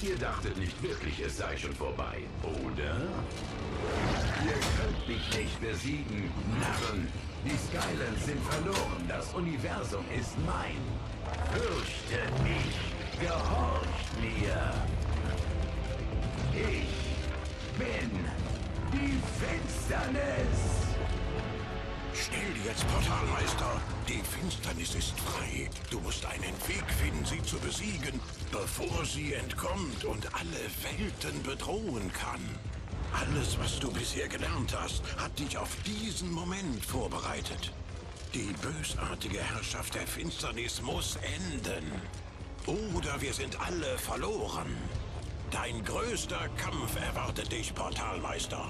Ihr dachtet nicht wirklich, es sei schon vorbei, oder? Ihr könnt mich nicht besiegen, Narren. Die Skylands sind verloren, das Universum ist mein. Fürchtet nicht, gehorcht mir. Ich bin die Finsternis. Schnell jetzt, Portalmeister! Die Finsternis ist frei. Du musst einen Weg finden, sie zu besiegen, bevor sie entkommt und alle Welten bedrohen kann. Alles, was du bisher gelernt hast, hat dich auf diesen Moment vorbereitet. Die bösartige Herrschaft der Finsternis muss enden. Oder wir sind alle verloren. Dein größter Kampf erwartet dich, Portalmeister.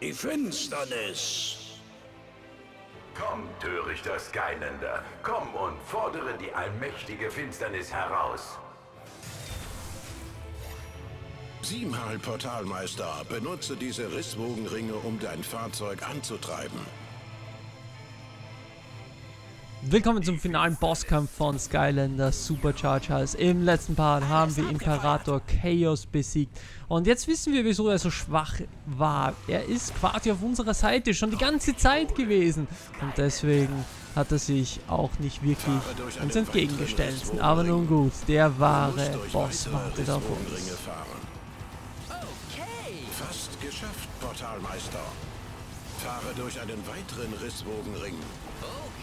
Die Finsternis. Komm, törichter Skylander, komm und fordere die allmächtige Finsternis heraus. Siebenmal, Portalmeister, benutze diese Rissbogenringe, um dein Fahrzeug anzutreiben. Willkommen zum finalen Bosskampf von Skylanders Superchargers. Im letzten Part haben wir Imperator Kaos besiegt. Und jetzt wissen wir, wieso er so schwach war. Er ist quasi auf unserer Seite schon die ganze Zeit gewesen. Und deswegen hat er sich auch nicht wirklich uns entgegengestellt. Aber nun gut, der wahre Boss wartet auf uns. Okay. Fast geschafft, Portalmeister. Fahre durch einen weiteren Rissbogenring.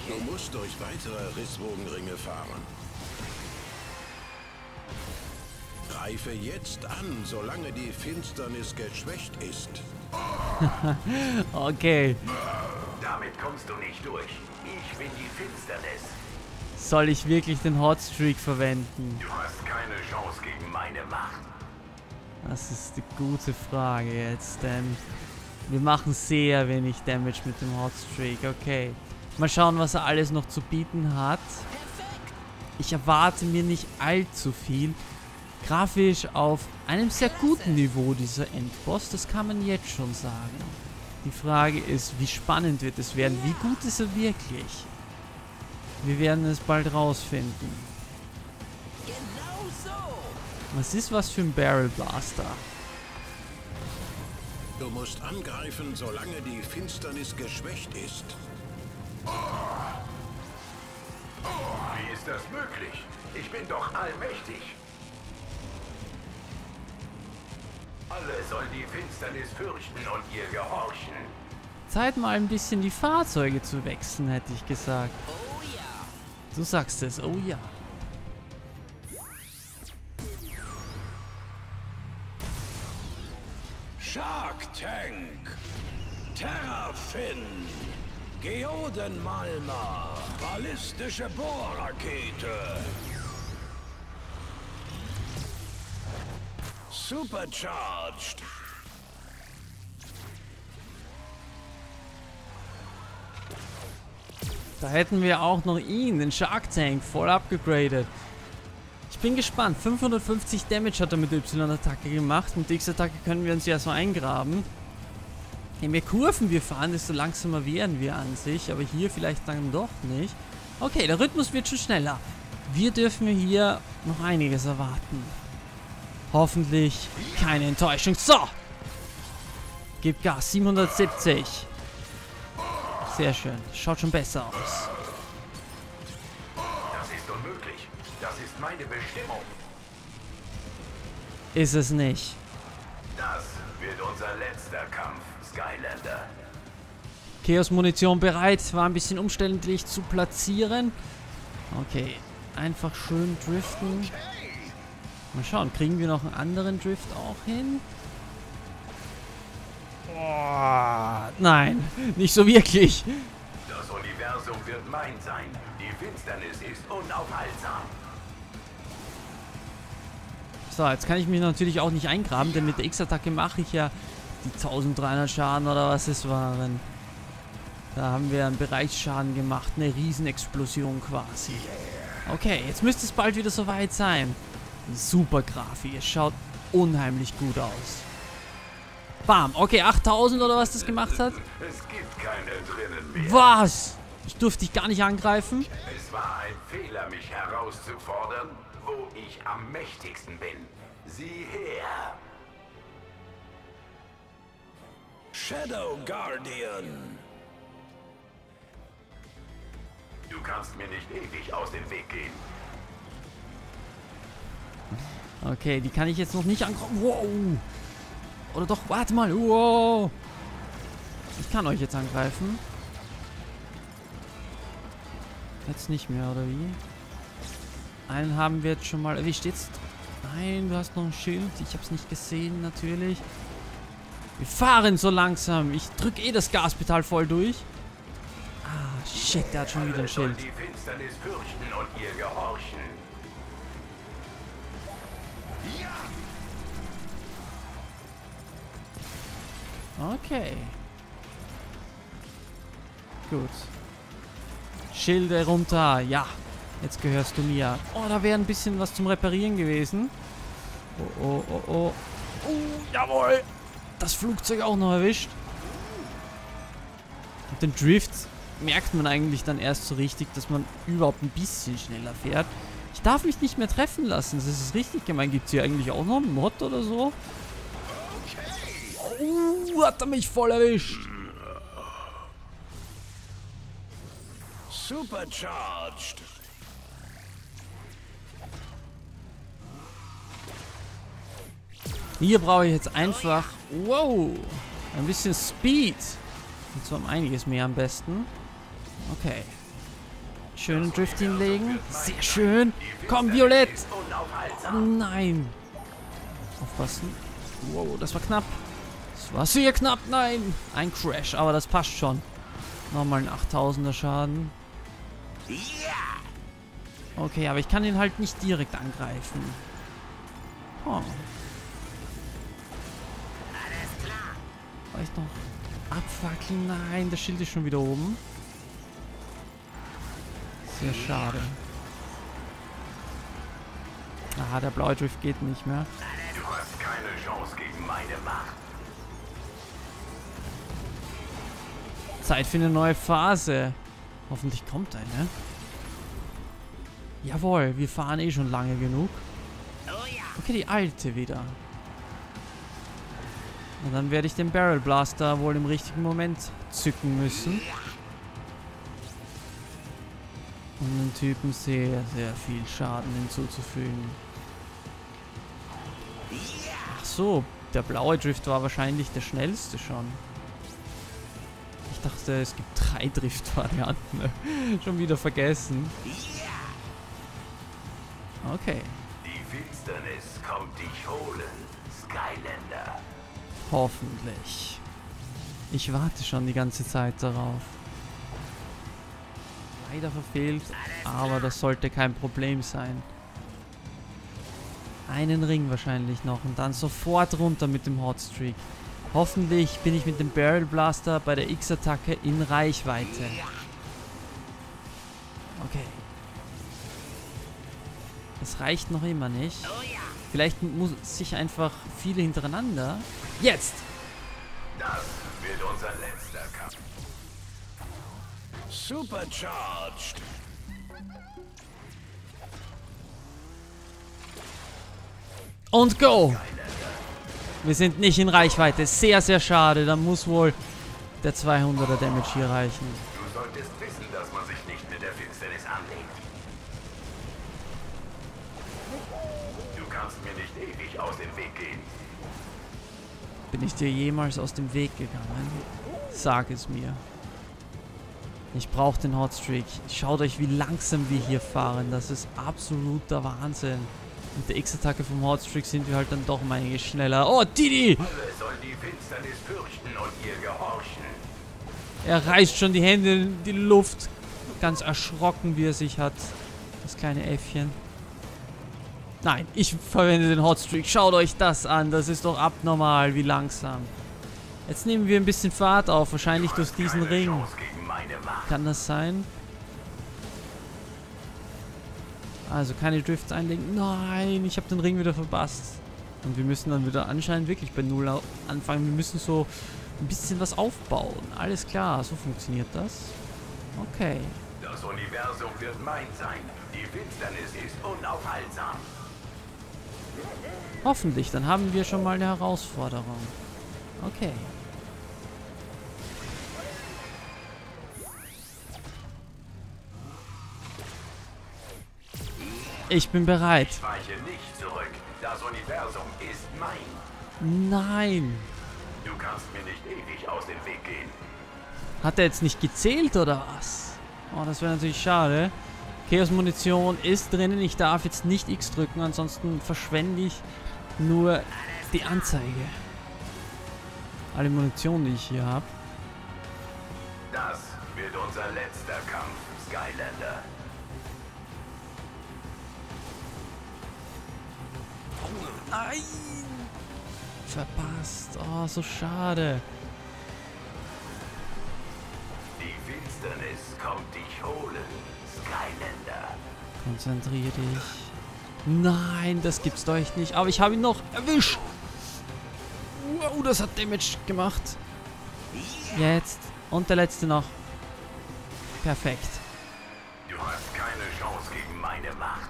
Du musst durch weitere Rissbogenringe fahren. Greife jetzt an, solange die Finsternis geschwächt ist. Okay. Damit kommst du nicht durch. Ich bin die Finsternis. Soll ich wirklich den Hotstreak verwenden? Du hast keine Chance gegen meine Macht. Das ist die gute Frage jetzt, denn wir machen sehr wenig Damage mit dem Hotstreak, okay. Mal schauen, was er alles noch zu bieten hat. Ich erwarte mir nicht allzu viel. Grafisch auf einem sehr guten Niveau, dieser Endboss, das kann man jetzt schon sagen. Die Frage ist, wie spannend wird es werden? Wie gut ist er wirklich? Wir werden es bald rausfinden. Was ist was für ein Barrel Blaster? Du musst angreifen, solange die Finsternis geschwächt ist. Wie ist das möglich? Ich bin doch allmächtig. Alle sollen die Finsternis fürchten und ihr gehorchen. Zeit mal ein bisschen die Fahrzeuge zu wechseln, hätte ich gesagt. Oh ja. Du sagst es, oh ja. Shark Tank, Terrafin, Geodenmalmer, ballistische Bohrrakete, Supercharged. Da hätten wir auch noch ihn, den Shark Tank, voll abgegradet. Ich bin gespannt. 550 Damage hat er mit Y-Attacke gemacht. Mit X-Attacke können wir uns ja erstmal eingraben. Je mehr Kurven wir fahren, desto langsamer werden wir an sich. Aber hier vielleicht dann doch nicht. Okay, der Rhythmus wird schon schneller. Wir dürfen hier noch einiges erwarten. Hoffentlich keine Enttäuschung. So! Gib Gas. 770. Sehr schön. Schaut schon besser aus. Das ist meine Bestimmung. Ist es nicht. Das wird unser letzter Kampf, Skylander. Chaos Munition bereit. War ein bisschen umständlich zu platzieren. Okay. Einfach schön driften. Mal schauen, kriegen wir noch einen anderen Drift auch hin? Oh, nein, nicht so wirklich. Das Universum wird mein sein. Die Finsternis ist unaufhaltsam. So, jetzt kann ich mich natürlich auch nicht eingraben, denn mit der X-Attacke mache ich ja die 1300 Schaden oder was es waren. Da haben wir einen Bereichsschaden gemacht, eine Riesenexplosion quasi. Okay, jetzt müsste es bald wieder soweit sein. Super Grafik, es schaut unheimlich gut aus. Bam, okay, 8000 oder was das gemacht hat? Es gibt keine drinnen mehr. Was? Ich durfte dich gar nicht angreifen? Es war ein Fehler, mich herauszufordern, wo ich am mächtigsten bin. Sieh her. Shadow Guardian. Du kannst mir nicht ewig aus dem Weg gehen. Okay, die kann ich jetzt noch nicht angreifen. Wow. Oder doch, warte mal. Wow. Ich kann euch jetzt angreifen. Jetzt nicht mehr, oder wie? Einen haben wir jetzt schon mal... Wie steht's? Nein, du hast noch ein Schild. Ich hab's nicht gesehen, natürlich. Wir fahren so langsam. Ich drück eh das Gaspedal voll durch. Ah, shit, der hat schon wieder ein Schild. Die Finsternis fürchten und ihr gehorchen. Ja. Okay. Gut. Schilde runter. Ja. Jetzt gehörst du mir. Oh, da wäre ein bisschen was zum Reparieren gewesen. Oh, oh, oh, oh. Oh, jawohl. Das Flugzeug auch noch erwischt. Und den Drift merkt man eigentlich dann erst so richtig, dass man überhaupt ein bisschen schneller fährt. Ich darf mich nicht mehr treffen lassen. Das ist richtig gemein. Gibt es hier eigentlich auch noch einen Mod oder so? Oh, hat er mich voll erwischt. Supercharged. Hier brauche ich jetzt einfach, wow, ein bisschen Speed. Und zwar um einiges mehr am besten. Okay. Schön Drift hinlegen. Sehr schön. Komm, Violett. Oh nein. Aufpassen. Wow, das war knapp. Das war sehr knapp. Nein. Ein Crash, aber das passt schon. Nochmal ein 8000er Schaden. Okay, aber ich kann ihn halt nicht direkt angreifen. Oh. Vielleicht noch abfackeln. Nein, das Schild ist schon wieder oben. Sehr schade. Aha, der blaue Drift geht nicht mehr. Du hast keine Chance gegen meine Macht. Zeit für eine neue Phase. Hoffentlich kommt eine. Jawohl, wir fahren eh schon lange genug. Okay, die alte wieder. Und dann werde ich den Barrel Blaster wohl im richtigen Moment zücken müssen. Um den Typen sehr, sehr viel Schaden hinzuzufügen. Ach so, der blaue Drift war wahrscheinlich der schnellste schon. Ich dachte, es gibt 3 Drift-Varianten. Schon wieder vergessen. Okay. Die Finsternis kommt dich holen, Skylander. Hoffentlich. Ich warte schon die ganze Zeit darauf. Leider verfehlt, aber das sollte kein Problem sein. Einen Ring wahrscheinlich noch und dann sofort runter mit dem Hotstreak. Hoffentlich bin ich mit dem Barrel Blaster bei der X-Attacke in Reichweite. Okay. Das reicht noch immer nicht. Vielleicht muss sich einfach viele hintereinander. Jetzt! Das wird unser letzter Kampf. Supercharged! Und go! Wir sind nicht in Reichweite. Sehr, sehr schade. Da muss wohl der 200er Damage hier reichen. Du solltest wissen, dass man sich nicht mit der Finsternis anlegt. Mir nicht ewig aus dem Weg gehen. Bin ich dir jemals aus dem Weg gegangen? Sag es mir. Ich brauche den Hotstreak. Schaut euch, wie langsam wir hier fahren. Das ist absoluter Wahnsinn. Mit der X-Attacke vom Hotstreak sind wir halt dann doch um einiges schneller. Oh, Didi! Alle sollen die Finsternis fürchten und ihr gehorchen. Er reißt schon die Hände in die Luft. Ganz erschrocken, wie er sich hat. Das kleine Äffchen. Nein, ich verwende den Hotstreak. Schaut euch das an. Das ist doch abnormal, wie langsam. Jetzt nehmen wir ein bisschen Fahrt auf. Wahrscheinlich durch diesen Ring. Kann das sein? Also keine Drifts einlegen. Nein, ich habe den Ring wieder verpasst. Und wir müssen dann wieder anscheinend wirklich bei Null anfangen. Wir müssen so ein bisschen was aufbauen. Alles klar, so funktioniert das. Okay. Das Universum wird mein sein. Die Finsternis ist unaufhaltsam. Hoffentlich, dann haben wir schon mal eine Herausforderung. Okay. Ich bin bereit. Ich weiche nicht zurück. Das Universum ist mein. Nein. Du kannst mir nicht ewig aus dem Weg gehen. Hat er jetzt nicht gezählt oder was? Oh, das wäre natürlich schade. Chaos-Munition ist drinnen. Ich darf jetzt nicht X drücken, ansonsten verschwende ich nur die Anzeige. Alle Munition, die ich hier habe. Das wird unser letzter Kampf, Skylander. Nein! Verpasst. Oh, so schade. Die Finsternis kommt dich holen, Skylander. Konzentrier dich. Nein, das gibt's doch echt nicht. Aber ich habe ihn noch erwischt. Wow, das hat Damage gemacht. Jetzt. Und der letzte noch. Perfekt. Du hast keine Chance gegen meine Macht.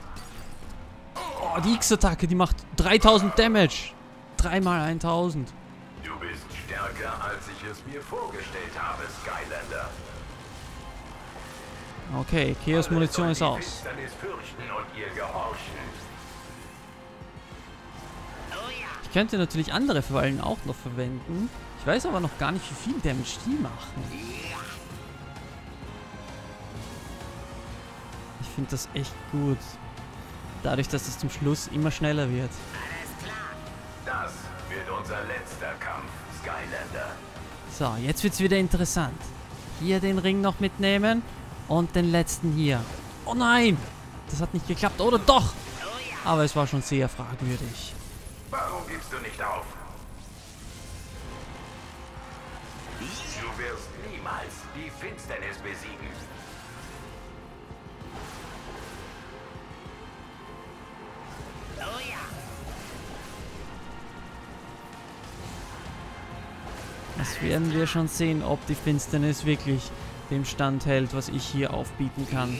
Oh, die X-Attacke, die macht 3000 Damage. 3 mal 1000. Du bist stärker, als ich es mir vorgestellt habe, Skylander. Okay, Chaos Munition ist aus. Ich könnte natürlich andere Fallen auch noch verwenden. Ich weiß aber noch gar nicht, wie viel Damage die machen. Ich finde das echt gut. Dadurch, dass es zum Schluss immer schneller wird. Alles klar. Das wird unser letzter Kampf, Skylander. So, jetzt wird's wieder interessant. Hier den Ring noch mitnehmen und den letzten hier. Oh nein! Das hat nicht geklappt, oder doch? Aber es war schon sehr fragwürdig. Warum gibst du nicht auf? Du wirst niemals die Finsternis besiegen. Das werden wir schon sehen, ob die Finsternis wirklich dem Stand hält, was ich hier aufbieten kann.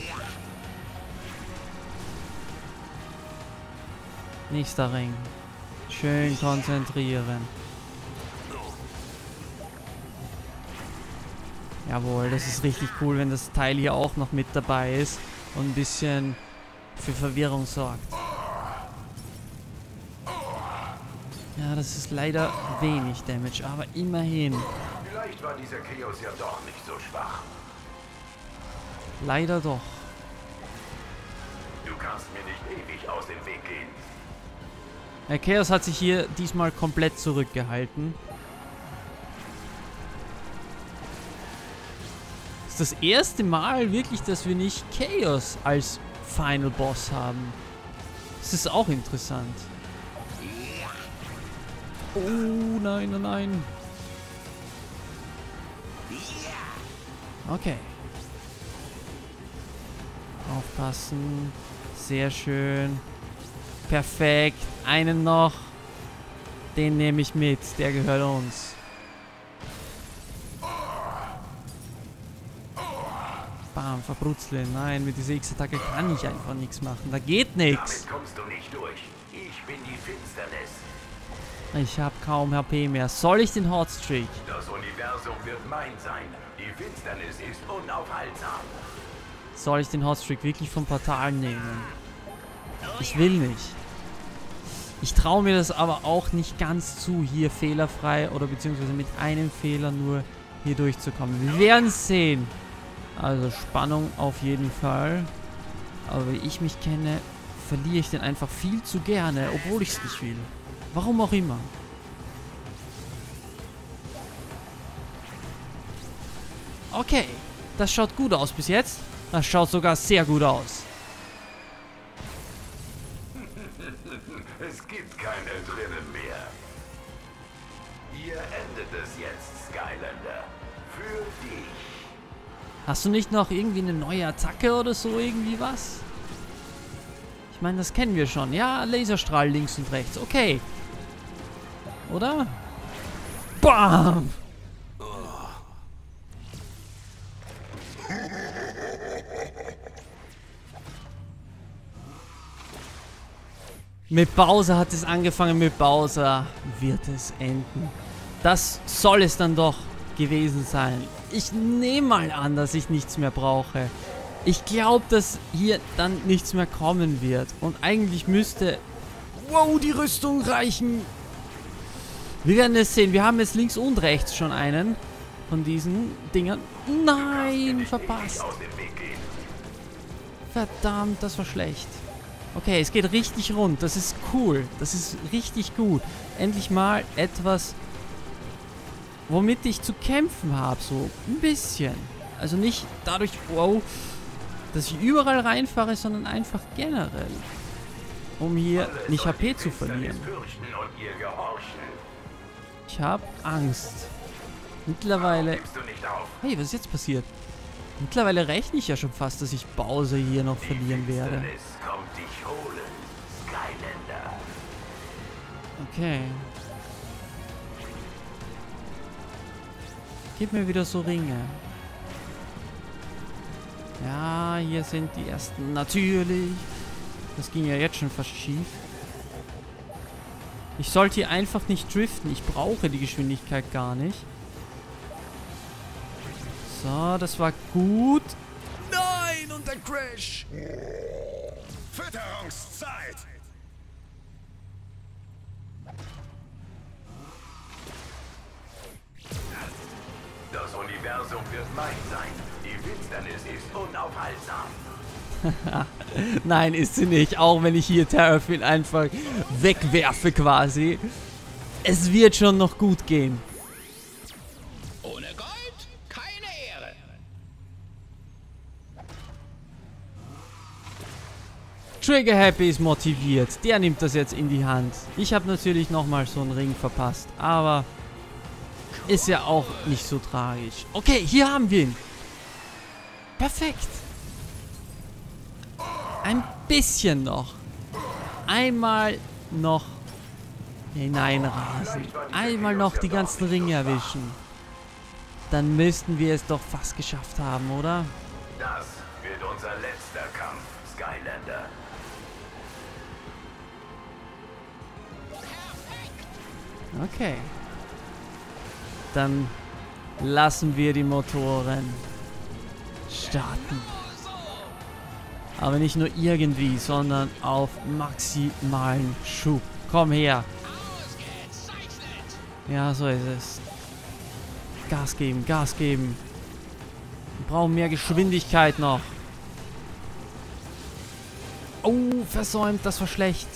Nächster Ring. Schön konzentrieren. Jawohl, das ist richtig cool, wenn das Teil hier auch noch mit dabei ist und ein bisschen für Verwirrung sorgt. Ja, das ist leider wenig Damage, aber immerhin. Vielleicht war dieser Chaos ja doch nicht so schwach. Leider doch. Du kannst mir nicht ewig aus dem Weg gehen. Der Chaos hat sich hier diesmal komplett zurückgehalten. Das ist das erste Mal wirklich, dass wir nicht Chaos als Final Boss haben. Das ist auch interessant. Oh nein, oh nein. Okay. Aufpassen. Sehr schön. Perfekt. Einen noch. Den nehme ich mit. Der gehört uns. Bam, verbrutzeln. Nein, mit dieser X-Attacke kann ich einfach nichts machen. Da geht nichts. Damit kommst du nicht durch. Ich bin die Finsternis. Ich habe kaum HP mehr. Soll ich den Hotstreak? Das Universum wird mein sein. Die Finsternis ist unaufhaltsam. Soll ich den Hotstreak wirklich vom Portal nehmen? Ich will nicht. Ich traue mir das aber auch nicht ganz zu, hier fehlerfrei oder beziehungsweise mit einem Fehler nur hier durchzukommen. Wir werden es sehen. Also Spannung auf jeden Fall. Aber wie ich mich kenne, verliere ich den einfach viel zu gerne, obwohl ich es nicht will. Warum auch immer. Okay, das schaut gut aus bis jetzt. Das schaut sogar sehr gut aus. Es gibt keine drinnen mehr. Hier endet es jetzt, Skylander. Für dich. Hast du nicht noch irgendwie eine neue Attacke oder so irgendwie was? Ich meine, das kennen wir schon. Ja, Laserstrahl links und rechts. Okay. Oder? Bam! Mit Bowser hat es angefangen, mit Bowser wird es enden. Das soll es dann doch gewesen sein. Ich nehme mal an, dass ich nichts mehr brauche. Ich glaube, dass hier dann nichts mehr kommen wird. Und eigentlich müsste... Wow, die Rüstung reichen. Wir werden es sehen. Wir haben jetzt links und rechts schon einen von diesen Dingern. Nein, verpasst. Verdammt, das war schlecht. Okay, es geht richtig rund. Das ist cool. Das ist richtig gut. Endlich mal etwas, womit ich zu kämpfen habe. So ein bisschen. Also nicht dadurch, wow, dass ich überall reinfahre, sondern einfach generell. Um hier nicht HP zu verlieren. Ich habe Angst. Mittlerweile... Hey, was ist jetzt passiert? Mittlerweile rechne ich ja schon fast, dass ich Bowser hier noch verlieren werde. Okay. Gib mir wieder so Ringe. Ja, hier sind die ersten. Natürlich. Das ging ja jetzt schon fast schief. Ich sollte hier einfach nicht driften. Ich brauche die Geschwindigkeit gar nicht. So, das war gut. Nein, und der Crash. Fütterungszeit. Das Universum wird mein sein. Die Finsternis ist unaufhaltsam. Nein, ist sie nicht. Auch wenn ich hier Terrafin einfach wegwerfe quasi. Es wird schon noch gut gehen. Ohne Gold keine Ehre. Trigger Happy ist motiviert. Der nimmt das jetzt in die Hand. Ich habe natürlich nochmal so einen Ring verpasst. Aber... ist ja auch nicht so tragisch. Okay, hier haben wir ihn. Perfekt. Ein bisschen noch. Einmal noch hineinrasen. Einmal noch die ganzen Ringe erwischen. Dann müssten wir es doch fast geschafft haben, oder? Das wird unser letzter Kampf, Skylander. Okay. Dann lassen wir die Motoren starten. Aber nicht nur irgendwie, sondern auf maximalen Schub. Komm her. Ja, so ist es. Gas geben, Gas geben. Wir brauchen mehr Geschwindigkeit noch. Oh, versäumt, das war schlecht.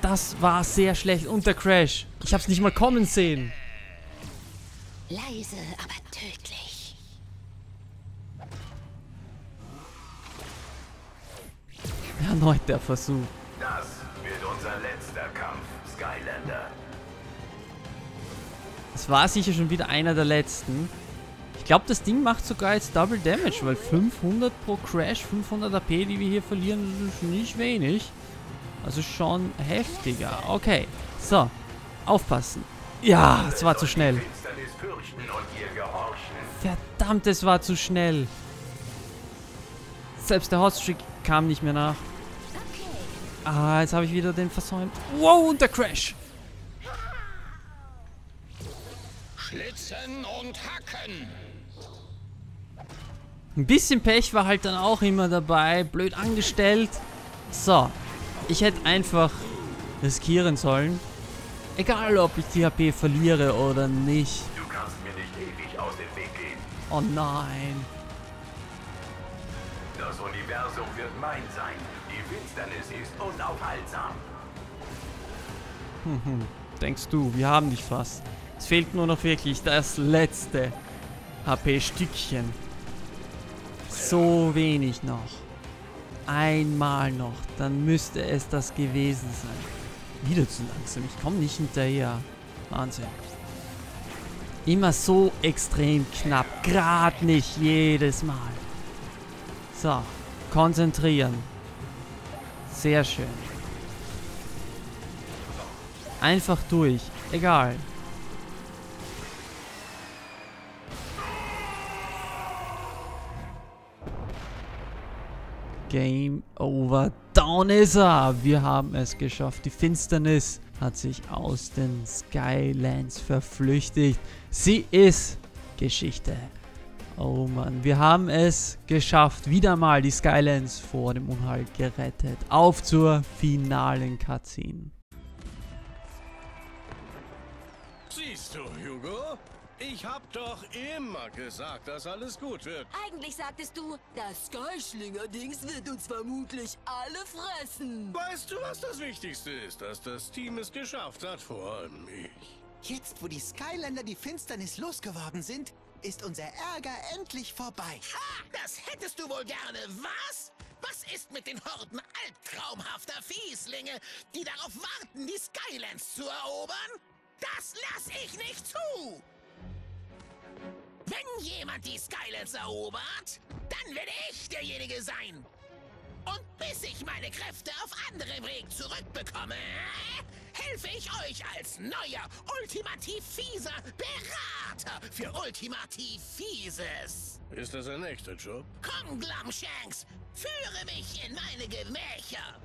Das war sehr schlecht. Und der Crash. Ich hab's nicht mal kommen sehen. Leise, aber tödlich. Erneut der Versuch. Das wird unser letzter Kampf, Skylander. Das war sicher schon wieder einer der letzten. Ich glaube, das Ding macht sogar jetzt Double Damage, weil 500 pro Crash, 500 AP, die wir hier verlieren, ist nicht wenig. Also schon heftiger. Okay, so. Aufpassen. Ja, es war zu schnell. Verdammt, es war zu schnell. Selbst der Hotstreak kam nicht mehr nach. Ah, jetzt habe ich wieder den versäumt. Wow, und der Crash. Schlitzen und hacken. Ein bisschen Pech war halt dann auch immer dabei. Blöd angestellt. So. Ich hätte einfach riskieren sollen. Egal, ob ich die HP verliere oder nicht. Du kannst mir nicht ewig aus dem Weg gehen. Oh nein. Das Universum wird mein sein. Die Finsternis ist unaufhaltsam. Denkst du, wir haben dich fast. Es fehlt nur noch wirklich das letzte HP-Stückchen. So wenig noch. Einmal noch, dann müsste es das gewesen sein. Wieder zu langsam, ich komme nicht hinterher. Wahnsinn. Immer so extrem knapp, gerade nicht jedes Mal. So, konzentrieren. Sehr schön. Einfach durch. Egal. Game over. Down ist er. Wir haben es geschafft. Die Finsternis hat sich aus den Skylands verflüchtigt. Sie ist Geschichte. Oh Mann, wir haben es geschafft. Wieder mal die Skylands vor dem Unheil gerettet. Auf zur finalen Cutscene. Siehst du, Hugo? Ich hab doch immer gesagt, dass alles gut wird. Eigentlich sagtest du, das Sky-Schlinger-Dings wird uns vermutlich alle fressen. Weißt du, was das Wichtigste ist? Dass das Team es geschafft hat, vor allem ich. Jetzt, wo die Skylander die Finsternis losgeworden sind, ist unser Ärger endlich vorbei. Ha! Das hättest du wohl gerne, was? Was ist mit den Horden albtraumhafter Fieslinge, die darauf warten, die Skylands zu erobern? Das lass ich nicht zu! Wenn jemand die Skylands erobert, dann werde ich derjenige sein. Und bis ich meine Kräfte auf anderem Weg zurückbekomme, helfe ich euch als neuer, ultimativ fieser Berater für ultimativ Fieses. Ist das ein echter Job? Komm, Glumshanks, führe mich in meine Gemächer.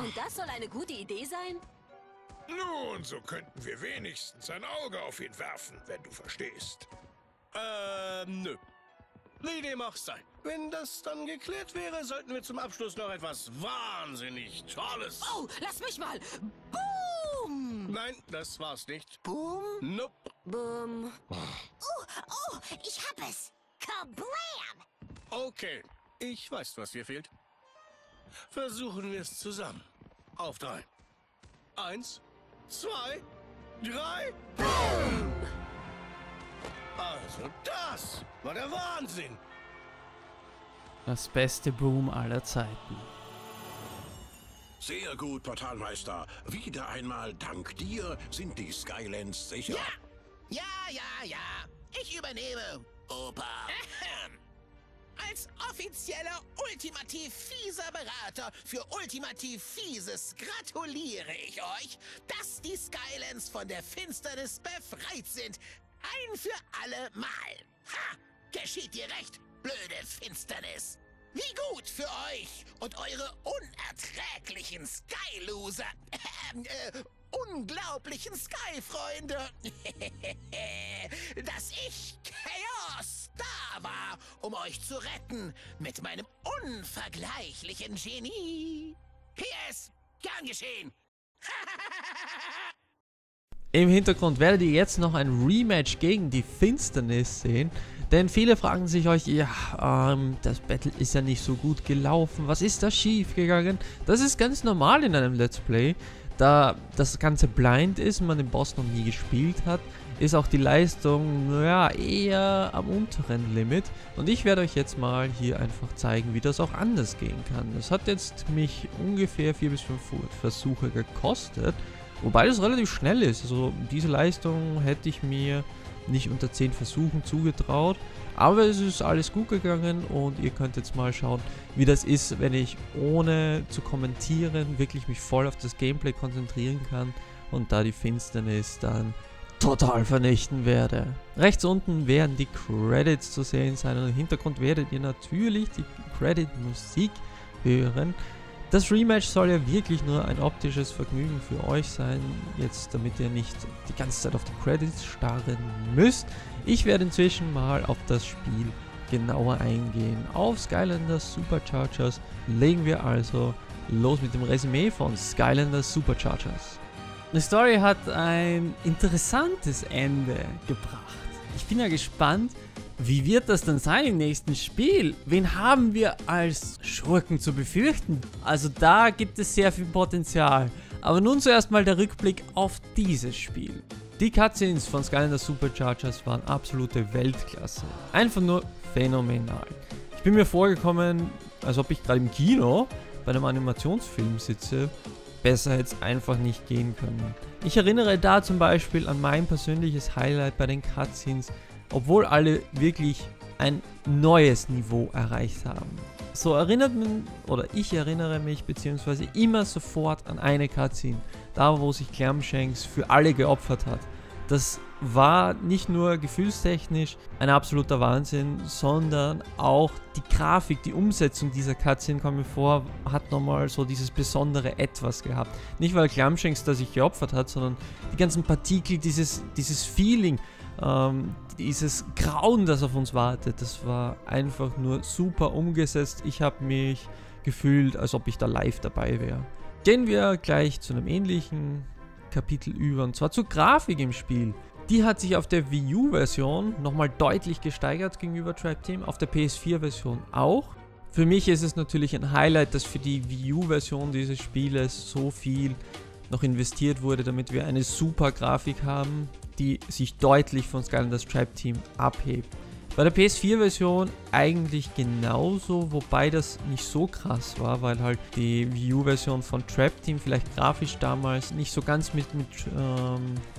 Und das soll eine gute Idee sein? Nun, so könnten wir wenigstens ein Auge auf ihn werfen, wenn du verstehst. Nö. Die Idee mag sein. Wenn das dann geklärt wäre, sollten wir zum Abschluss noch etwas wahnsinnig Tolles... Oh, lass mich mal! Boom! Nein, das war's nicht. Boom? Nope. Boom. Oh, ich hab es! Kablam! Okay, ich weiß, was hier fehlt. Versuchen wir es zusammen. Auf 3. 1, 2, 3, BOOM! Also das war der Wahnsinn! Das beste Boom aller Zeiten. Sehr gut, Portalmeister. Wieder einmal dank dir sind die Skylands sicher. Ja! Ja! Ich übernehme, Opa. Als offizieller, ultimativ fieser Berater für ultimativ Fieses gratuliere ich euch, dass die Skylands von der Finsternis befreit sind. Ein für alle Mal. Ha! Geschieht ihr recht, blöde Finsternis. Wie gut für euch und eure unerträglichen Sky-Loser. Unglaublichen Sky-Freunde. Dass ich Kaos da war, um euch zu retten mit meinem unvergleichlichen Genie. PS, gern geschehen. Im Hintergrund werdet ihr jetzt noch ein Rematch gegen die Finsternis sehen, denn viele fragen sich euch, ja, das Battle ist ja nicht so gut gelaufen, was ist da schief gegangen? Das ist ganz normal in einem Let's Play, da das Ganze blind ist und man den Boss noch nie gespielt hat, ist auch die Leistung, naja, eher am unteren Limit. Und ich werde euch jetzt mal hier einfach zeigen, wie das auch anders gehen kann. Das hat jetzt mich ungefähr 4 bis 5 Versuche gekostet. Wobei das relativ schnell ist, also diese Leistung hätte ich mir nicht unter 10 Versuchen zugetraut. Aber es ist alles gut gegangen und ihr könnt jetzt mal schauen, wie das ist, wenn ich ohne zu kommentieren wirklich mich voll auf das Gameplay konzentrieren kann und da die Finsternis dann total vernichten werde. Rechts unten werden die Credits zu sehen sein und im Hintergrund werdet ihr natürlich die Credit-Musik hören. Das Rematch soll ja wirklich nur ein optisches Vergnügen für euch sein, jetzt damit ihr nicht die ganze Zeit auf die Credits starren müsst. Ich werde inzwischen mal auf das Spiel genauer eingehen. Auf Skylanders Superchargers legen wir also los mit dem Resümee von Skylanders Superchargers. Die Story hat ein interessantes Ende gebracht. Ich bin ja gespannt, wie wird das denn sein im nächsten Spiel? Wen haben wir als Schurken zu befürchten? Also da gibt es sehr viel Potenzial. Aber nun zuerst mal der Rückblick auf dieses Spiel. Die Cutscenes von Skylanders Superchargers waren absolute Weltklasse. Einfach nur phänomenal. Ich bin mir vorgekommen, als ob ich gerade im Kino bei einem Animationsfilm sitze. Besser hätte es einfach nicht gehen können. Ich erinnere da zum Beispiel an mein persönliches Highlight bei den Cutscenes. Obwohl alle wirklich ein neues Niveau erreicht haben. So erinnert man, oder ich erinnere mich beziehungsweise immer sofort an eine Cutscene, da wo sich Clamshanks für alle geopfert hat. Das war nicht nur gefühlstechnisch ein absoluter Wahnsinn, sondern auch die Grafik, die Umsetzung dieser Cutscene, kommt mir vor, hat nochmal so dieses besondere Etwas gehabt. Nicht weil Glumshanks da sich geopfert hat, sondern die ganzen Partikel, dieses Feeling, dieses Grauen, das auf uns wartet, das war einfach nur super umgesetzt. Ich habe mich gefühlt, als ob ich da live dabei wäre. Gehen wir gleich zu einem ähnlichen Kapitel über, und zwar zur Grafik im Spiel. Die hat sich auf der Wii U Version nochmal deutlich gesteigert gegenüber Tribe Team, auf der PS4 Version auch. Für mich ist es natürlich ein Highlight, dass für die Wii U Version dieses Spieles so viel noch investiert wurde, damit wir eine super Grafik haben, die sich deutlich von Skylanders Tribe Team abhebt. Bei der PS4 Version eigentlich genauso, wobei das nicht so krass war, weil halt die Wii U Version von Tribe Team vielleicht grafisch damals nicht so ganz mit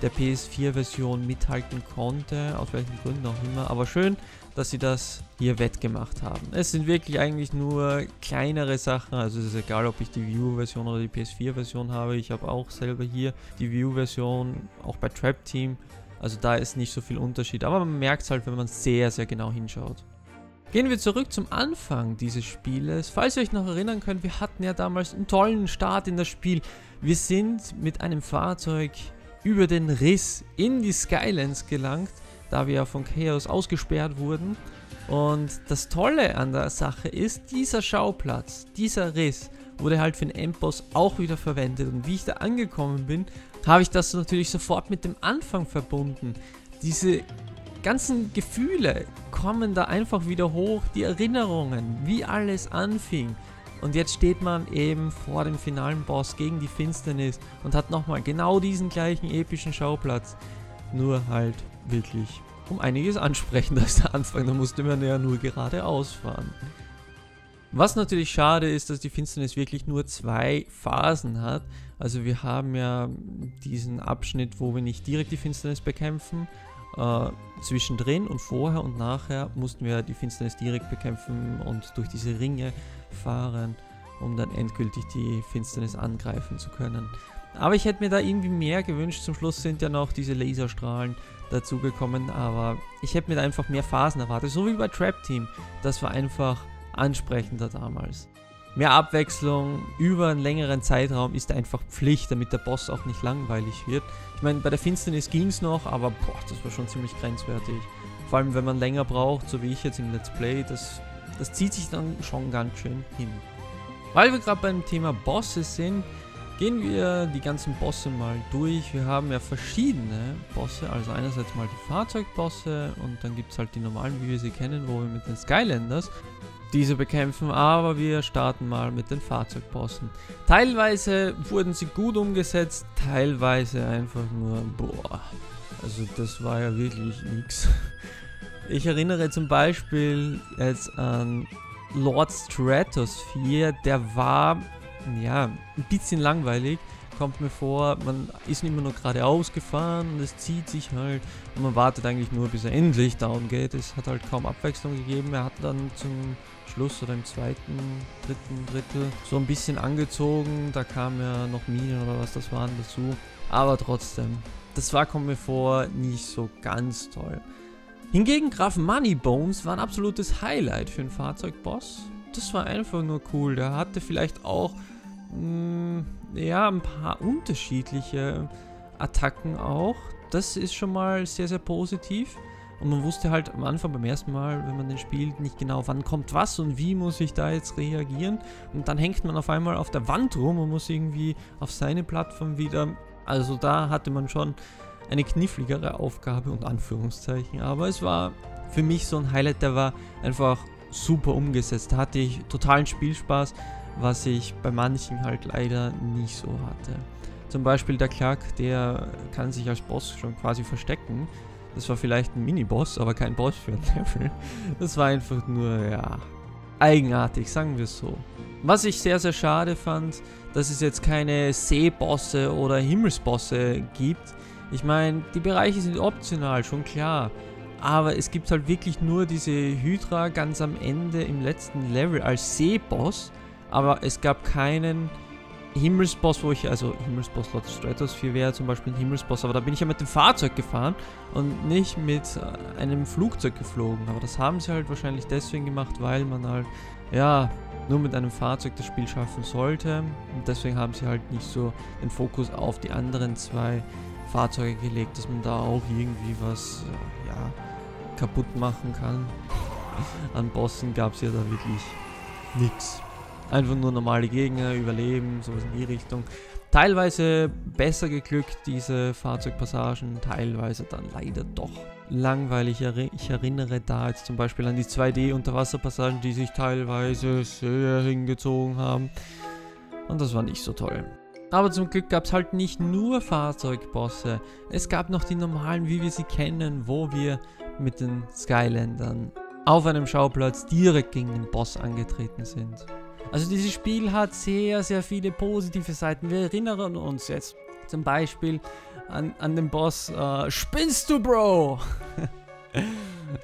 der PS4 Version mithalten konnte, aus welchen Gründen auch immer, aber schön, dass sie das hier wettgemacht haben. Es sind wirklich eigentlich nur kleinere Sachen, also es ist egal, ob ich die Wii U Version oder die PS4 Version habe, ich habe auch selber hier die Wii U Version, auch bei Tribe Team. Also da ist nicht so viel Unterschied, aber man merkt es halt, wenn man sehr, sehr genau hinschaut. Gehen wir zurück zum Anfang dieses Spieles. Falls ihr euch noch erinnern könnt, wir hatten ja damals einen tollen Start in das Spiel. Wir sind mit einem Fahrzeug über den Riss in die Skylands gelangt, da wir ja von Kaos ausgesperrt wurden. Und das Tolle an der Sache ist, dieser Schauplatz, dieser Riss, wurde halt für den Endboss auch wieder verwendet. Und wie ich da angekommen bin, habe ich das natürlich sofort mit dem Anfang verbunden. Diese ganzen Gefühle kommen da einfach wieder hoch, die Erinnerungen, wie alles anfing. Und jetzt steht man eben vor dem finalen Boss gegen die Finsternis und hat nochmal genau diesen gleichen epischen Schauplatz. Nur halt wirklich um einiges ansprechender als der Anfang, da musste man ja nur geradeaus fahren. Was natürlich schade ist, dass die Finsternis wirklich nur zwei Phasen hat. Also wir haben ja diesen Abschnitt, wo wir nicht direkt die Finsternis bekämpfen. Zwischendrin und vorher und nachher mussten wir die Finsternis direkt bekämpfen und durch diese Ringe fahren, um dann endgültig die Finsternis angreifen zu können. Aber ich hätte mir da irgendwie mehr gewünscht. Zum Schluss sind ja noch diese Laserstrahlen dazugekommen, aber ich hätte mir da einfach mehr Phasen erwartet. So wie bei Trap Team. Das war einfach ansprechender damals. Mehr Abwechslung über einen längeren Zeitraum ist einfach Pflicht, damit der Boss auch nicht langweilig wird. Ich meine, bei der Finsternis ging es noch, aber boah, das war schon ziemlich grenzwertig. Vor allem, wenn man länger braucht, so wie ich jetzt im Let's Play, das zieht sich dann schon ganz schön hin. Weil wir gerade beim Thema Bosse sind, gehen wir die ganzen Bosse mal durch. Wir haben ja verschiedene Bosse, also einerseits mal die Fahrzeugbosse und dann gibt es halt die normalen, wie wir sie kennen, wo wir mit den Skylanders diese bekämpfen, aber wir starten mal mit den Fahrzeugbossen. Teilweise wurden sie gut umgesetzt, teilweise einfach nur, boah, also das war ja wirklich nix. Ich erinnere zum Beispiel jetzt an Lord Stratos 4, der war, ja, ein bisschen langweilig, kommt mir vor, man ist immer nur geradeaus gefahren und es zieht sich halt und man wartet eigentlich nur, bis er endlich down geht. Es hat halt kaum Abwechslung gegeben, er hat dann zum Schluss oder im dritten Drittel so ein bisschen angezogen, da kamen ja noch Minen oder was das waren dazu, aber trotzdem, das war, kommt mir vor, nicht so ganz toll. Hingegen Graf Moneybones war ein absolutes Highlight für einen Fahrzeugboss, das war einfach nur cool, der hatte vielleicht auch ja, ein paar unterschiedliche Attacken auch. Das ist schon mal sehr, sehr positiv. Und man wusste halt am Anfang beim ersten Mal, wenn man den spielt, nicht genau, wann kommt was und wie muss ich da jetzt reagieren. Und dann hängt man auf einmal auf der Wand rum und muss irgendwie auf seine Plattform wieder. Also da hatte man schon eine kniffligere Aufgabe und Anführungszeichen. Aber es war für mich so ein Highlight, der war einfach super umgesetzt. Da hatte ich totalen Spielspaß, was ich bei manchen halt leider nicht so hatte. Zum Beispiel der Clark, der kann sich als Boss schon quasi verstecken. Das war vielleicht ein Mini-Boss, aber kein Boss für ein Level. Das war einfach nur, ja, eigenartig, sagen wir es so. Was ich sehr, sehr schade fand, dass es jetzt keine Seebosse oder Himmelsbosse gibt. Ich meine, die Bereiche sind optional, schon klar. aber es gibt halt wirklich nur diese Hydra ganz am Ende im letzten Level als Seeboss, aber es gab keinen Himmelsboss, wo ich, also Himmelsboss Lord Stratos 4 wäre zum Beispiel ein Himmelsboss, aber da bin ich ja mit dem Fahrzeug gefahren und nicht mit einem Flugzeug geflogen, aber das haben sie halt wahrscheinlich deswegen gemacht, weil man halt, ja, nur mit einem Fahrzeug das Spiel schaffen sollte und deswegen haben sie halt nicht so den Fokus auf die anderen zwei Fahrzeuge gelegt, dass man da auch irgendwie was, ja, kaputt machen kann. An Bossen gab es ja da wirklich nichts. Einfach nur normale Gegner, Überleben, sowas in die Richtung. Teilweise besser geglückt diese Fahrzeugpassagen, teilweise dann leider doch langweilig. Ich erinnere da jetzt zum Beispiel an die 2D-Unterwasserpassagen, die sich teilweise sehr hingezogen haben. Und das war nicht so toll. Aber zum Glück gab es halt nicht nur Fahrzeugbosse. Es gab noch die normalen, wie wir sie kennen, wo wir mit den Skylandern auf einem Schauplatz direkt gegen den Boss angetreten sind. Also dieses Spiel hat sehr, sehr viele positive Seiten. Wir erinnern uns jetzt zum Beispiel an den Boss Spinnst du, Bro?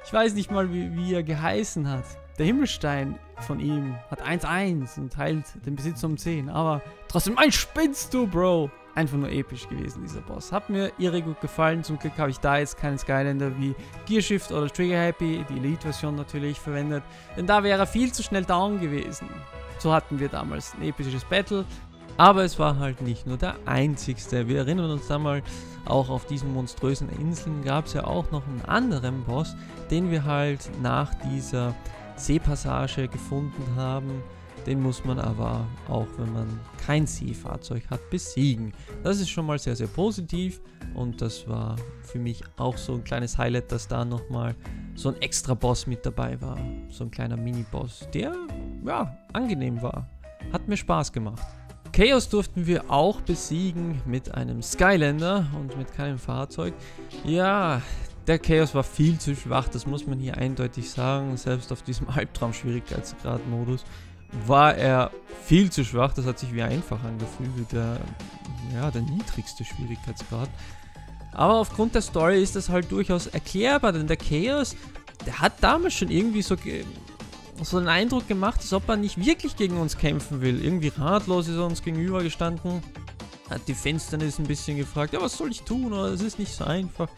Ich weiß nicht mal, wie er geheißen hat. Der Himmelstein von ihm hat 1-1 und teilt den Besitz um 10. Aber trotzdem, mein Spinnst du, Bro? Einfach nur episch gewesen, dieser Boss. Hat mir irre gut gefallen. Zum Glück habe ich da jetzt keinen Skylander wie Gearshift oder Trigger Happy, die Elite-Version natürlich, verwendet. Denn da wäre er viel zu schnell down gewesen. So hatten wir damals ein episches Battle. Aber es war halt nicht nur der einzigste. Wir erinnern uns damals auch, auf diesen monströsen Inseln gab es ja auch noch einen anderen Boss, den wir halt nach dieser Seepassage gefunden haben. Den muss man aber, auch wenn man kein Seefahrzeug hat, besiegen. Das ist schon mal sehr, sehr positiv und das war für mich auch so ein kleines Highlight, dass da nochmal so ein extra Boss mit dabei war. So ein kleiner Mini-Boss, der, ja, angenehm war. Hat mir Spaß gemacht. Kaos durften wir auch besiegen mit einem Skylander und mit keinem Fahrzeug. Ja, der Kaos war viel zu schwach, das muss man hier eindeutig sagen. Selbst auf diesem Albtraum-Schwierigkeitsgrad-Modus war er viel zu schwach, das hat sich wie einfach angefühlt, wie der, ja, der niedrigste Schwierigkeitsgrad. Aber aufgrund der Story ist das halt durchaus erklärbar, denn der Kaos, der hat damals schon irgendwie so einen Eindruck gemacht, als ob er nicht wirklich gegen uns kämpfen will. Irgendwie ratlos ist er uns gegenüber gestanden, hat die Finsternis ein bisschen gefragt, ja, was soll ich tun, es ist nicht so einfach.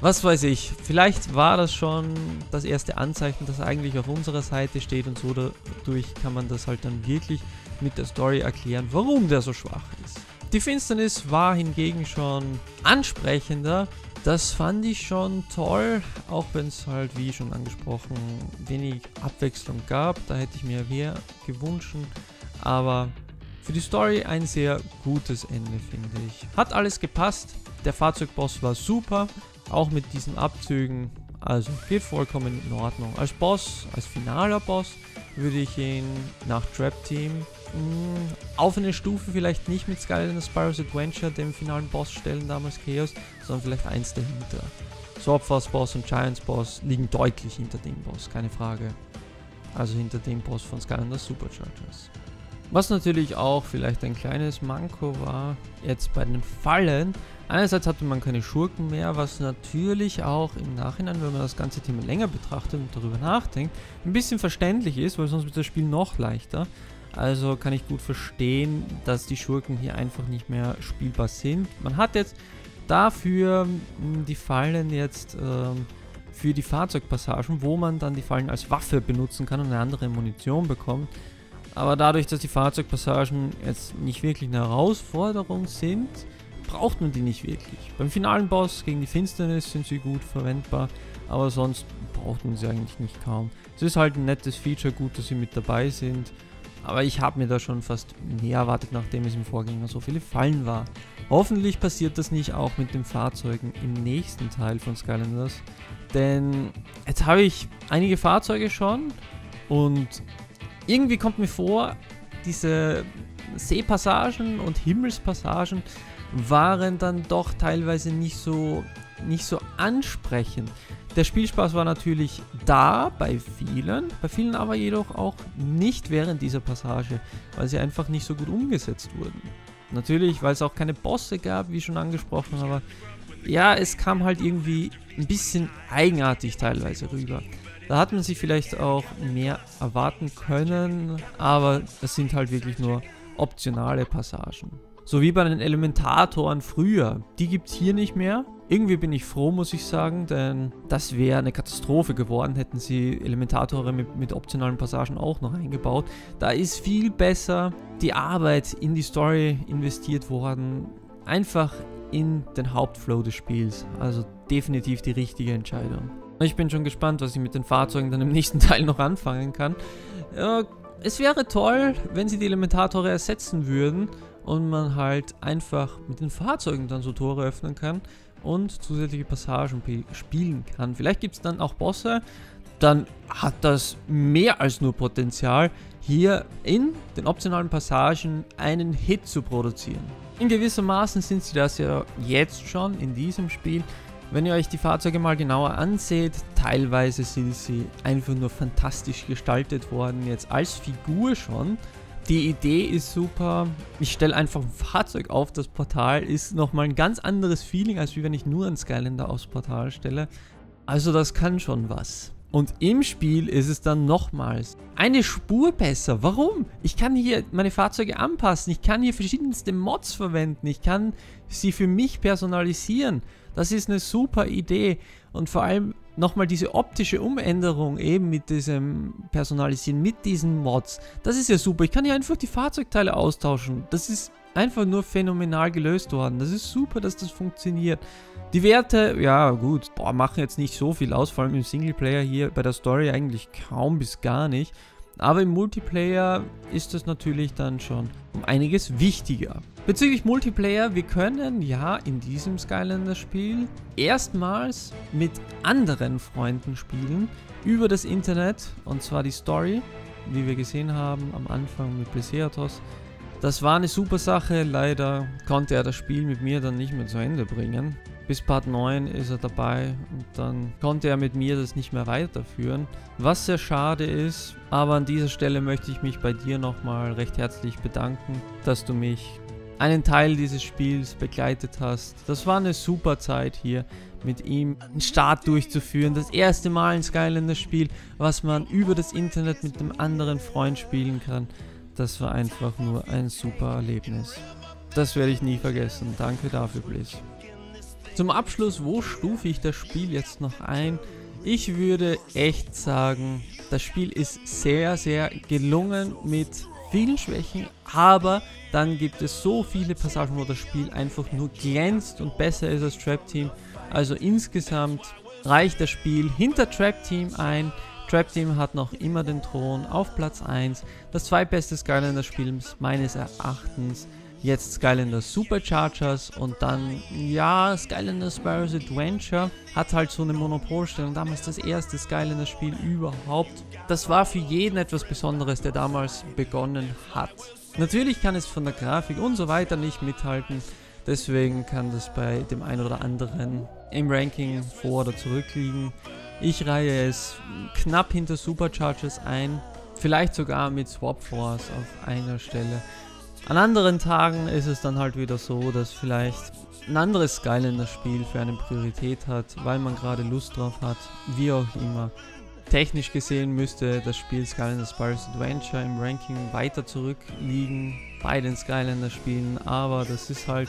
Was weiß ich, vielleicht war das schon das erste Anzeichen, dass er eigentlich auf unserer Seite steht und so dadurch kann man das halt dann wirklich mit der Story erklären, warum der so schwach ist. Die Finsternis war hingegen schon ansprechender, das fand ich schon toll, auch wenn es halt, wie schon angesprochen, wenig Abwechslung gab, da hätte ich mir mehr gewünscht, aber für die Story ein sehr gutes Ende, finde ich. Hat alles gepasst, der Fahrzeugboss war super. Auch mit diesen Abzügen, also geht vollkommen in Ordnung. Als Boss, als finaler Boss, würde ich ihn nach Trap Team auf eine Stufe vielleicht nicht mit Skylanders Spyro's Adventure, dem finalen Boss stellen, damals Kaos, sondern vielleicht eins dahinter. Swordfast Boss und Giants Boss liegen deutlich hinter dem Boss, keine Frage. Also hinter dem Boss von Skylanders Superchargers. Was natürlich auch vielleicht ein kleines Manko war, jetzt bei den Fallen. Einerseits hatte man keine Schurken mehr, was natürlich auch im Nachhinein, wenn man das ganze Thema länger betrachtet und darüber nachdenkt, ein bisschen verständlich ist, weil sonst wird das Spiel noch leichter. Also kann ich gut verstehen, dass die Schurken hier einfach nicht mehr spielbar sind. Man hat jetzt dafür die Fallen jetzt für die Fahrzeugpassagen, wo man dann die Fallen als Waffe benutzen kann und eine andere Munition bekommt. Aber dadurch, dass die Fahrzeugpassagen jetzt nicht wirklich eine Herausforderung sind, braucht man die nicht wirklich. Beim finalen Boss gegen die Finsternis sind sie gut verwendbar, aber sonst braucht man sie eigentlich nicht kaum. Es ist halt ein nettes Feature, gut, dass sie mit dabei sind, aber ich habe mir da schon fast mehr erwartet, nachdem es im Vorgänger so viele Fallen war. Hoffentlich passiert das nicht auch mit den Fahrzeugen im nächsten Teil von Skylanders, denn jetzt habe ich einige Fahrzeuge schon und irgendwie kommt mir vor, diese Seepassagen und Himmelspassagen waren dann doch teilweise nicht so ansprechend. Der Spielspaß war natürlich da bei vielen aber jedoch auch nicht während dieser Passage, weil sie einfach nicht so gut umgesetzt wurden. Natürlich, weil es auch keine Bosse gab, wie schon angesprochen, aber ja, es kam halt irgendwie ein bisschen eigenartig teilweise rüber. Da hat man sich vielleicht auch mehr erwarten können, aber es sind halt wirklich nur optionale Passagen. So wie bei den Elementatoren früher. Die gibt es hier nicht mehr. Irgendwie bin ich froh, muss ich sagen, denn das wäre eine Katastrophe geworden, hätten sie Elementatore mit optionalen Passagen auch noch eingebaut. Da ist viel besser die Arbeit in die Story investiert worden, einfach in den Hauptflow des Spiels. Also definitiv die richtige Entscheidung. Ich bin schon gespannt, was ich mit den Fahrzeugen dann im nächsten Teil noch anfangen kann. Es wäre toll, wenn sie die Elementatore ersetzen würden und man halt einfach mit den Fahrzeugen dann so Tore öffnen kann und zusätzliche Passagen spielen kann. Vielleicht gibt es dann auch Bosse, dann hat das mehr als nur Potenzial, hier in den optionalen Passagen einen Hit zu produzieren. In gewisser Maßen sind sie das ja jetzt schon in diesem Spiel. Wenn ihr euch die Fahrzeuge mal genauer anseht, teilweise sind sie einfach nur fantastisch gestaltet worden, jetzt als Figur schon. Die Idee ist super, ich stelle einfach ein Fahrzeug auf, das Portal ist nochmal ein ganz anderes Feeling, als wie wenn ich nur einen Skylander aufs Portal stelle. Also das kann schon was. Und im Spiel ist es dann nochmals eine Spur besser. Warum? Ich kann hier meine Fahrzeuge anpassen, ich kann hier verschiedenste Mods verwenden, ich kann sie für mich personalisieren. Das ist eine super Idee und vor allem nochmal diese optische Umänderung eben mit diesem Personalisieren, mit diesen Mods. Das ist ja super, ich kann hier einfach die Fahrzeugteile austauschen. Das ist einfach nur phänomenal gelöst worden. Das ist super, dass das funktioniert. Die Werte, ja gut, machen jetzt nicht so viel aus, vor allem im Singleplayer hier bei der Story eigentlich kaum bis gar nicht. Aber im Multiplayer ist das natürlich dann schon um einiges wichtiger. Bezüglich Multiplayer, wir können ja in diesem Skylanders-Spiel erstmals mit anderen Freunden spielen über das Internet, und zwar die Story, wie wir gesehen haben am Anfang mit Peseatos. Das war eine super Sache, leider konnte er das Spiel mit mir dann nicht mehr zu Ende bringen. Bis Part 9 ist er dabei und dann konnte er mit mir das nicht mehr weiterführen, was sehr schade ist. Aber an dieser Stelle möchte ich mich bei dir nochmal recht herzlich bedanken, dass du mich einen Teil dieses Spiels begleitet hast. Das war eine super Zeit hier mit ihm einen Start durchzuführen. Das erste Mal ein Skylanders-Spiel, was man über das Internet mit einem anderen Freund spielen kann. Das war einfach nur ein super Erlebnis. Das werde ich nie vergessen. Danke dafür, Blitz. Zum Abschluss, wo stufe ich das Spiel jetzt noch ein? Ich würde echt sagen, das Spiel ist sehr, sehr gelungen mit vielen Schwächen, aber dann gibt es so viele Passagen, wo das Spiel einfach nur glänzt und besser ist als Trap Team. Also insgesamt reicht das Spiel hinter Trap Team ein. Trap Team hat noch immer den Thron auf Platz 1, das zweitbeste Skylanders-Spiel meines Erachtens. Jetzt Skylanders Superchargers und dann, ja, Skylanders Spyro's Adventure hat halt so eine Monopolstellung. Damals das erste Skylanders Spiel überhaupt. Das war für jeden etwas Besonderes, der damals begonnen hat. Natürlich kann es von der Grafik und so weiter nicht mithalten. Deswegen kann das bei dem einen oder anderen im Ranking vor- oder zurückliegen. Ich reihe es knapp hinter Superchargers ein. Vielleicht sogar mit Swap Force auf einer Stelle. An anderen Tagen ist es dann halt wieder so, dass vielleicht ein anderes Skylanders-Spiel für eine Priorität hat, weil man gerade Lust drauf hat, wie auch immer. Technisch gesehen müsste das Spiel Skylanders Spyro's Adventure im Ranking weiter zurückliegen bei den Skylanders-Spielen, aber das ist halt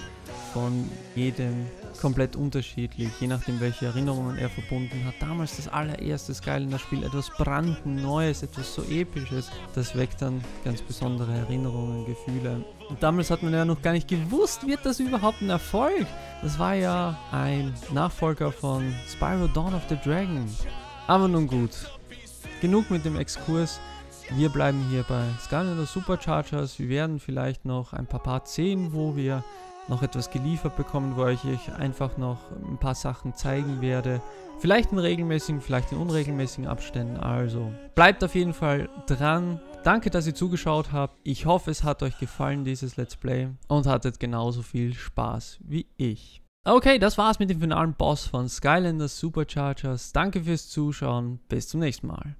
von jedem komplett unterschiedlich, je nachdem welche Erinnerungen er verbunden hat. Damals das allererste Skylanders-Spiel, etwas brandneues, etwas so episches, das weckt dann ganz besondere Erinnerungen, Gefühle. Und damals hat man ja noch gar nicht gewusst, wird das überhaupt ein Erfolg? Das war ja ein Nachfolger von Spyro Dawn of the Dragon. Aber nun gut, genug mit dem Exkurs. Wir bleiben hier bei Skylanders Superchargers. Wir werden vielleicht noch ein paar Parts sehen, wo wir noch etwas geliefert bekommen, wo ich euch einfach noch ein paar Sachen zeigen werde. Vielleicht in regelmäßigen, vielleicht in unregelmäßigen Abständen. Also bleibt auf jeden Fall dran. Danke, dass ihr zugeschaut habt. Ich hoffe, es hat euch gefallen, dieses Let's Play. Und hattet genauso viel Spaß wie ich. Okay, das war's mit dem finalen Boss von Skylanders Superchargers. Danke fürs Zuschauen. Bis zum nächsten Mal.